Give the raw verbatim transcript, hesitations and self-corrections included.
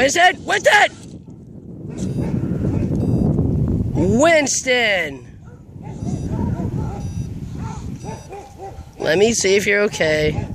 Winston, Winston, Winston. Let me see if you're okay.